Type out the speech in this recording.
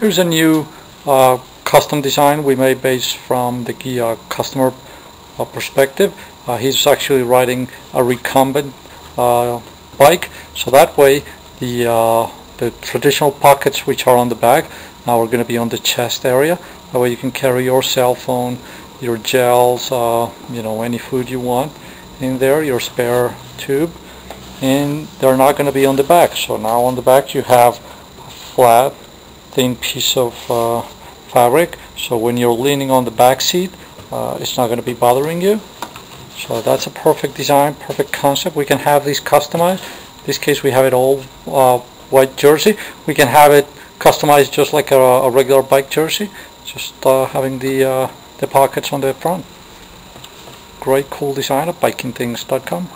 Here's a new custom design we made based from the customer perspective. He's actually riding a recumbent bike, so that way the traditional pockets which are on the back now are going to be on the chest area. That way you can carry your cell phone, your gels, you know, any food you want in there, your spare tube, and they're not going to be on the back. So now on the back you have a flat thin piece of fabric, so when you're leaning on the back seat it's not going to be bothering you. So that's a perfect design, perfect concept. We can have these customized. In this case we have it all white jersey. We can have it customized just like a regular bike jersey, just having the pockets on the front. Great, cool design at BikingThings.com.